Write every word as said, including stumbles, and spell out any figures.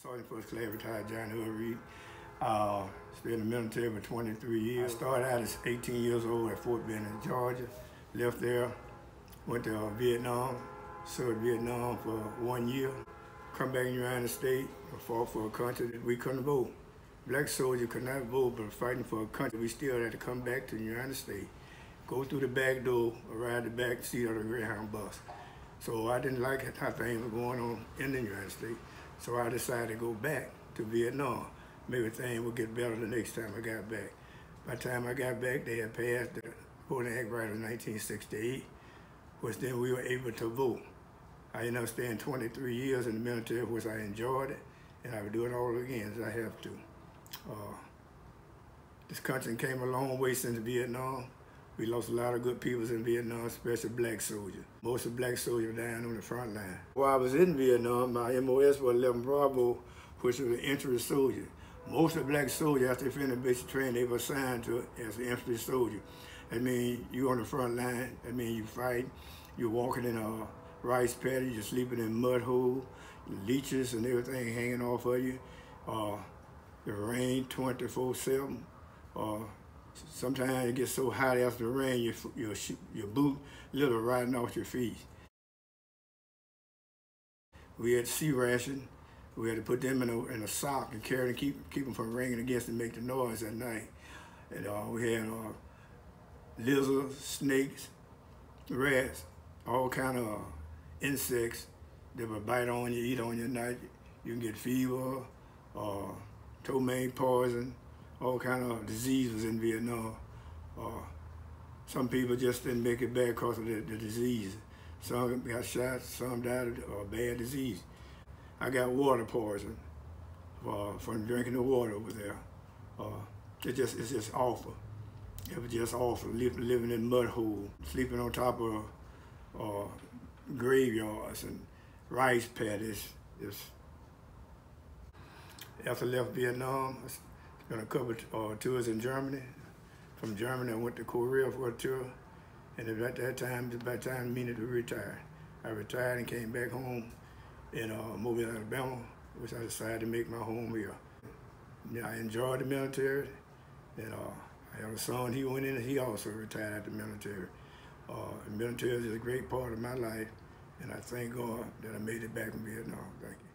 Sergeant First Class retired John Hill Reed. Uh, stayed in the military for twenty-three years. I started out as eighteen years old at Fort Benning, Georgia. Left there, went to uh, Vietnam, served Vietnam for one year. Come back in the United States and fought for a country that we couldn't vote. Black soldiers could not vote, but fighting for a country, we still had to come back to the United States, go through the back door, or ride the back seat of the Greyhound bus. So I didn't like how things were going on in the United States, so I decided to go back to Vietnam. Maybe things would get better the next time I got back. By the time I got back, they had passed the Voting Rights Act of nineteen sixty-eight, which then we were able to vote. I ended up staying twenty-three years in the military, which I enjoyed it, and I would do it all again as I have to. Uh, this country came a long way since Vietnam. We lost a lot of good people in Vietnam, especially black soldiers. Most of the black soldiers were dying on the front line. While I was in Vietnam, my M O S was eleven Bravo, which was an infantry soldier. Most of the black soldiers, after they finished basic training, they were assigned to as an infantry soldier. That means you on the front line. That means you fight. You're walking in a rice paddy. You're sleeping in mud hole, leeches and everything hanging off of you. Uh, the rain twenty-four seven. Uh, sometimes it gets so hot after the rain, your your your boot little riding off your feet. We had sea ration. We had to put them in a, in a sock and carry them, keep, keep them from ringing against and make the noise at night. And uh, we had uh, lizards, snakes, rats, all kind of uh, insects that would bite on you, eat on you at night. You can get fever, uh, ptomaine poison, all kind of diseases in Vietnam. Uh, some people just didn't make it back because of the, the disease. Some got shot, some died of uh, bad disease. I got water poison uh, from drinking the water over there. Uh, it just, it's just awful. It was just awful, living in mud holes, sleeping on top of uh, graveyards and rice paddies. It's... After I left Vietnam, I spent a couple of uh, tours in Germany. From Germany, I went to Korea for a tour. And at that time, by the time I meaning to retire, I retired and came back home in uh, Mobile, Alabama, which I decided to make my home here. Yeah, I enjoyed the military, and uh, I have a son, he went in and he also retired out the military. Uh, the military is a great part of my life, and I thank God that I made it back from Vietnam. Thank you.